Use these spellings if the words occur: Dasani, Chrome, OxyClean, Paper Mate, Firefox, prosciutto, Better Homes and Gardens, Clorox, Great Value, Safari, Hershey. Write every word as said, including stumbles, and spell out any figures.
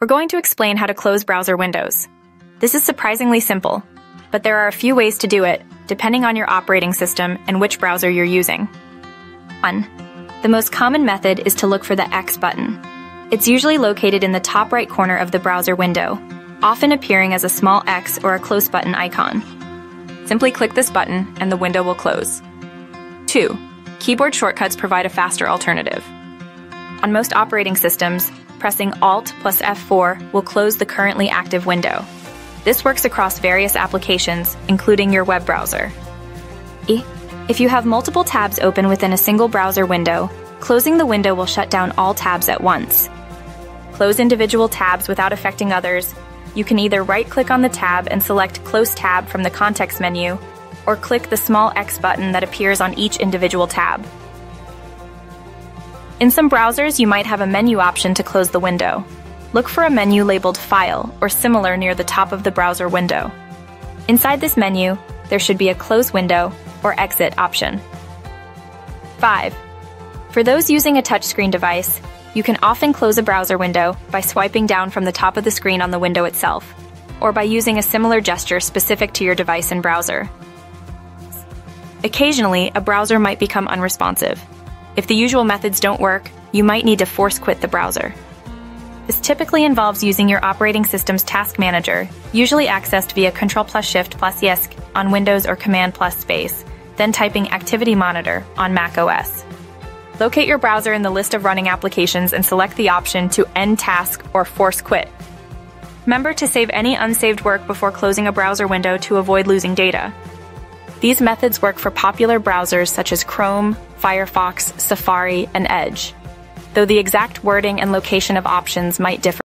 We're going to explain how to close browser windows. This is surprisingly simple, but there are a few ways to do it, depending on your operating system and which browser you're using. one. The most common method is to look for the X button. It's usually located in the top right corner of the browser window, often appearing as a small X or a close button icon. Simply click this button and the window will close. two. Keyboard shortcuts provide a faster alternative. On most operating systems, pressing Alt plus F four will close the currently active window. This works across various applications, including your web browser. E. If you have multiple tabs open within a single browser window, closing the window will shut down all tabs at once. Close individual tabs without affecting others. You can either right-click on the tab and select Close Tab from the context menu, or click the small X button that appears on each individual tab. In some browsers, you might have a menu option to close the window. Look for a menu labeled File or similar near the top of the browser window. Inside this menu, there should be a Close Window or Exit option. five. For those using a touchscreen device, you can often close a browser window by swiping down from the top of the screen on the window itself, or by using a similar gesture specific to your device and browser. Occasionally, a browser might become unresponsive. If the usual methods don't work, you might need to force quit the browser. This typically involves using your operating system's task manager, usually accessed via Control plus Shift plus Y S C on Windows or Command plus Space, then typing Activity Monitor on Mac O S. Locate your browser in the list of running applications and select the option to end task or force quit. Remember to save any unsaved work before closing a browser window to avoid losing data. These methods work for popular browsers such as Chrome, Firefox, Safari, and Edge, though the exact wording and location of options might differ.